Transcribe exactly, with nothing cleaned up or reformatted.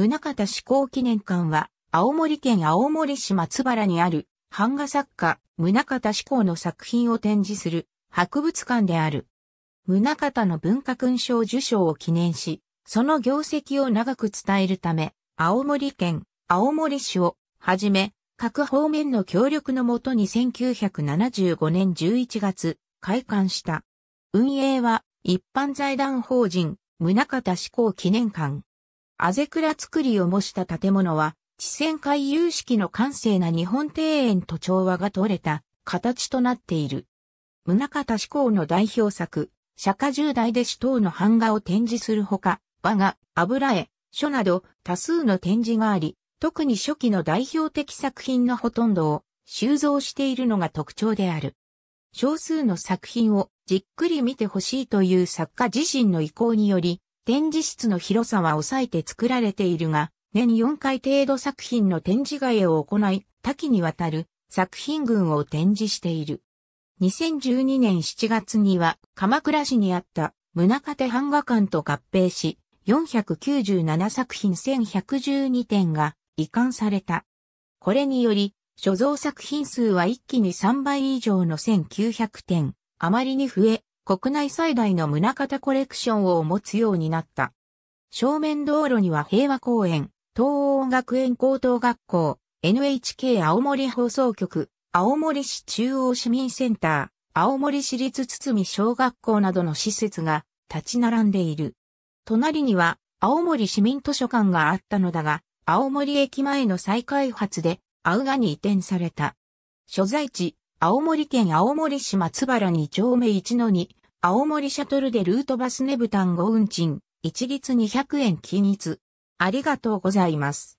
宗像志功記念館は、青森県青森市松原にある、版画作家、宗像志功の作品を展示する博物館である。宗像の文化勲章受章を記念し、その業績を長く伝えるため、青森県、青森市を、はじめ、各方面の協力のもとにせんきゅうひゃくななじゅうごねんじゅういちがつ、開館した。運営は、一般財団法人、宗像志功記念館。あぜくら造りを模した建物は、地戦回遊式の閑静な日本庭園と調和が取れた形となっている。宗像志功の代表作、釈迦十大弟子等の版画を展示するほか、和画、油絵、書など多数の展示があり、特に初期の代表的作品のほとんどを収蔵しているのが特徴である。少数の作品をじっくり見てほしいという作家自身の意向により、展示室の広さは抑えて作られているが、年よんかい程度作品の展示替えを行い、多岐にわたる作品群を展示している。にせんじゅうにねんしちがつには鎌倉市にあった宗像版画館と合併し、よんひゃくきゅうじゅうななさくひんせんひゃくじゅうにてんが移管された。これにより、所蔵作品数は一気にさんばい以上のせんきゅうひゃくてん余りに増え、国内最大の宗像コレクションを持つようになった。正面道路には平和公園、東央学園高等学校、エヌエイチケー 青森放送局、青森市中央市民センター、青森市立堤小学校などの施設が立ち並んでいる。隣には青森市民図書館があったのだが、青森駅前の再開発で青ヶに移転された。所在地、青森県青森市松原にちょうめいちのに、青森シャトルでルートバスねぶたんご運賃。一律にひゃくえん均一。ありがとうございます。